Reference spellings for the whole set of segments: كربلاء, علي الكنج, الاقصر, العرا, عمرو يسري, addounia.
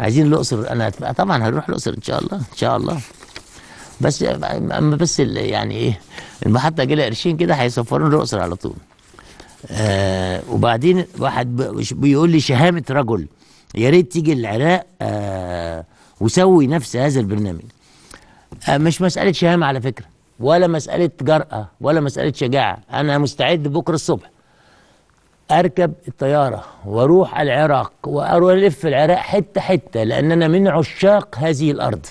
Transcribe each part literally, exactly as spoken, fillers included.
عايزين الاقصر. انا طبعا هنروح الاقصر ان شاء الله ان شاء الله، بس اما بس يعني ايه المحطه جالها قرشين كده هيسفرونا الاقصر على طول. آه وبعدين واحد بيقول لي شهامه رجل يا ريت تيجي العراق آه وسوي نفس هذا البرنامج. آه مش مساله شهامه على فكره، ولا مساله جرأه، ولا مساله شجاعه. انا مستعد بكره الصبح اركب الطياره واروح العراق واروح الف العراق حته حته، لان انا من عشاق هذه الارض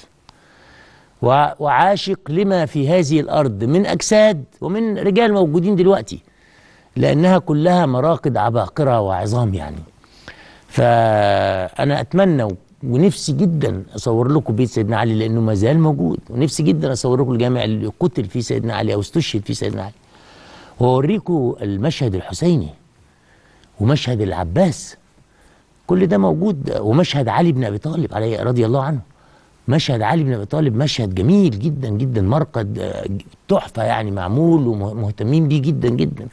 وعاشق لما في هذه الارض من اجساد ومن رجال موجودين دلوقتي، لانها كلها مراقد عباقره وعظام يعني. فانا اتمنى ونفسي جدا اصور لكم بيت سيدنا علي لانه ما زال موجود، ونفسي جدا اصور لكم الجامع اللي قتل فيه سيدنا علي او استشهد فيه سيدنا علي، واوريكم المشهد الحسيني ومشهد العباس، كل ده موجود، ومشهد علي بن ابي طالب عليه رضي الله عنه. مشهد علي بن ابي طالب مشهد جميل جدا جدا، مرقد تحفه يعني، معمول ومهتمين بيه جدا جدا.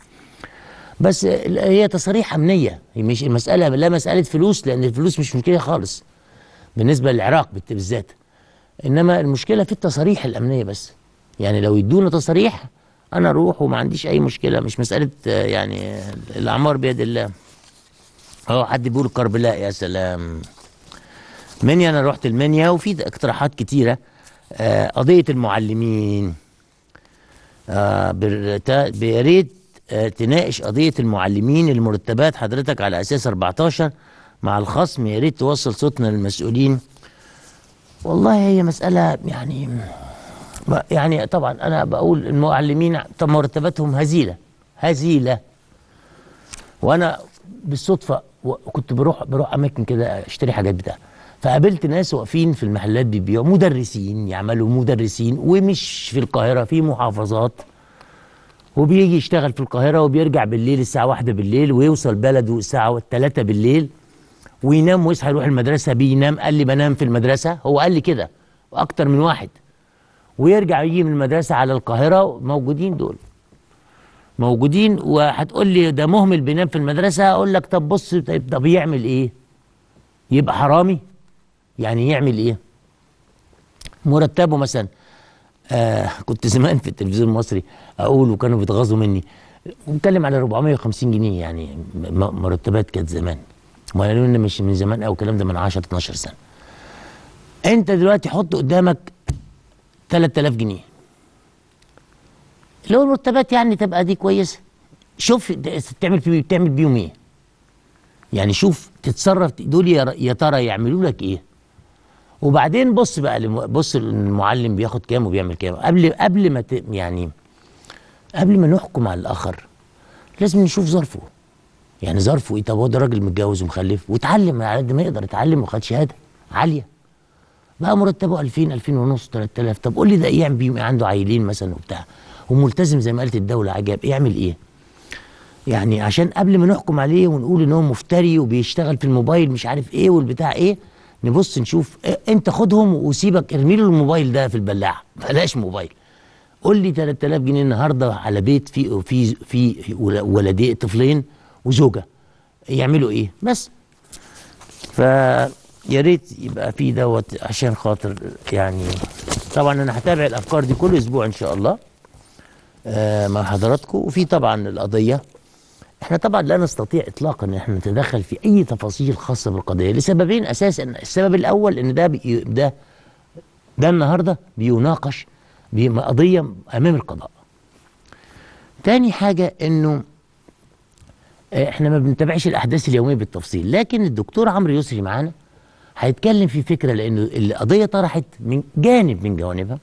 بس هي تصاريح امنيه، مش المساله لا مساله فلوس، لان الفلوس مش مشكله خالص بالنسبه للعراق بالذات، انما المشكله في التصاريح الامنيه بس. يعني لو يدونا تصاريح انا اروح وما عنديش اي مشكله، مش مساله يعني الاعمار بيد الله. اهو حد بيقول كربلاء، يا سلام. منيا، انا رحت المنيا وفي اقتراحات كتيره. آه قضيه المعلمين، آه يا ريت آه تناقش قضيه المعلمين، المرتبات حضرتك على اساس أربعتاشر مع الخصم، يا ريت توصل صوتنا للمسؤولين. والله هي مساله يعني يعني طبعا انا بقول المعلمين مرتباتهم هزيله هزيله، وانا بالصدفه كنت بروح بروح اماكن كده اشتري حاجات بتاع، فقابلت ناس واقفين في المحلات بيبيعوا، مدرسين يعملوا مدرسين، ومش في القاهره، في محافظات، وبيجي يشتغل في القاهره وبيرجع بالليل الساعه واحدة بالليل، ويوصل بلده الساعه تلاتة بالليل، وينام ويصحى يروح المدرسه، بينام. قال لي بنام في المدرسه، هو قال لي كده، واكتر من واحد. ويرجع يجي من المدرسه على القاهره، موجودين دول موجودين. وهتقول لي ده مهمل بينام في المدرسه، اقول لك طب بص، طب يعمل ايه؟ يبقى حرامي؟ يعني يعمل ايه؟ مرتبه مثلا، آه كنت زمان في التلفزيون المصري اقول، وكانوا بيتغاظوا مني، بنتكلم على أربعمية وخمسين جنيه يعني مرتبات كانت زمان، ما قالوا لنا مش من زمان قوي الكلام ده، من عشرة اتناشر سنه. انت دلوقتي حط قدامك تلات آلاف جنيه، لو المرتبات يعني تبقى دي كويسه، شوف تعمل فيه بتعمل بيهم ايه؟ يعني شوف تتصرف، دول يا ترى يعملوا لك ايه؟ وبعدين بص بقى، بص المعلم بياخد كام وبيعمل كام. قبل قبل ما ت... يعني قبل ما نحكم على الاخر لازم نشوف ظرفه، يعني ظرفه ايه. طب هو ده راجل متجوز ومخلف واتعلم على قد ما يقدر، اتعلم وخد شهاده عاليه، بقى مرتبه ألفين ألفين ونص تلات آلاف. طب قول لي ده ايه يعمل بيهم؟ عنده عيلين مثلا وبتاع، وملتزم زي ما قالت الدوله، عجاب، يعمل ايه؟ يعني عشان قبل ما نحكم عليه ونقول ان هو مفتري وبيشتغل في الموبايل مش عارف ايه والبتاع ايه، نبص نشوف. انت خدهم وسيبك، ارمي له الموبايل ده في البلاعه، بلاش موبايل. قول لي تلات آلاف جنيه النهارده على بيت في في في ولدين، طفلين وزوجه، يعملوا ايه؟ بس ف يا ريت يبقى في دوت، عشان خاطر يعني طبعا انا هتابع الافكار دي كل اسبوع ان شاء الله آه مع حضراتكم. وفي طبعا القضيه، احنا طبعا لا نستطيع اطلاقا ان احنا نتدخل في اي تفاصيل خاصه بالقضيه لسببين اساسا. السبب الاول ان ده ده ده النهارده بيناقش بقضيه امام القضاء. تاني حاجه انه احنا ما بنتابعش الاحداث اليوميه بالتفصيل، لكن الدكتور عمرو يسري معانا هيتكلم في فكره، لانه القضيه طرحت من جانب من جوانبها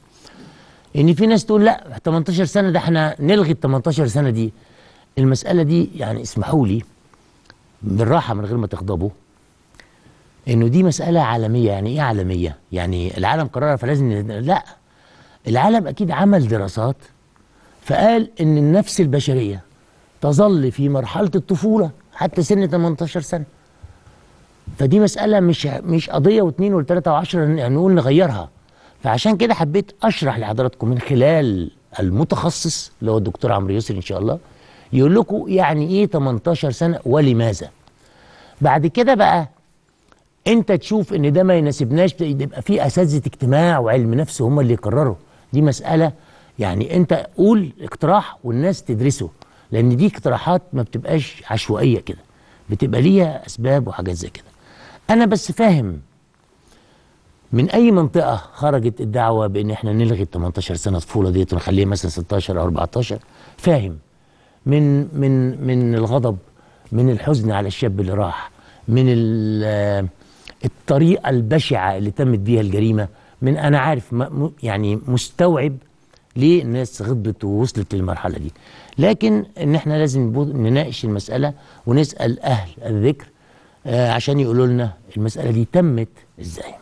ان في ناس تقول لا تمنتاشر سنه ده احنا نلغي ال تمنتاشر سنه دي. المساله دي يعني اسمحوا لي بالراحه من غير ما تغضبوا، انه دي مساله عالميه. يعني ايه عالميه؟ يعني العالم قررها فلازم لا، العالم اكيد عمل دراسات فقال ان النفس البشريه تظل في مرحله الطفوله حتى سن تمنتاشر سنه، فدي مسألة مش مش قضية واثنين وثلاثة وعشرة نقول نغيرها. فعشان كده حبيت أشرح لحضراتكم من خلال المتخصص اللي هو الدكتور عمرو يسري إن شاء الله، يقول لكم يعني إيه تمنتاشر سنة ولماذا. بعد كده بقى انت تشوف ان ده ما يناسبناش، يبقى في اساتذه اجتماع وعلم نفس هم اللي يقرروا. دي مساله يعني انت قول اقتراح والناس تدرسه، لان دي اقتراحات ما بتبقاش عشوائيه كده، بتبقى ليها اسباب وحاجات زي كده. انا بس فاهم من اي منطقه خرجت الدعوه بان احنا نلغي ال تمنتاشر سنه طفوله ديت ونخليه مثلا ستاشر او اربعتاشر، فاهم من من من الغضب، من الحزن على الشاب اللي راح، من الطريقه البشعه اللي تمت بيها الجريمه، من انا عارف يعني مستوعب ليه الناس غضبت ووصلت للمرحله دي، لكن ان احنا لازم نناقش المساله ونسال اهل الذكر عشان يقولوا لنا المساله دي تمت ازاي.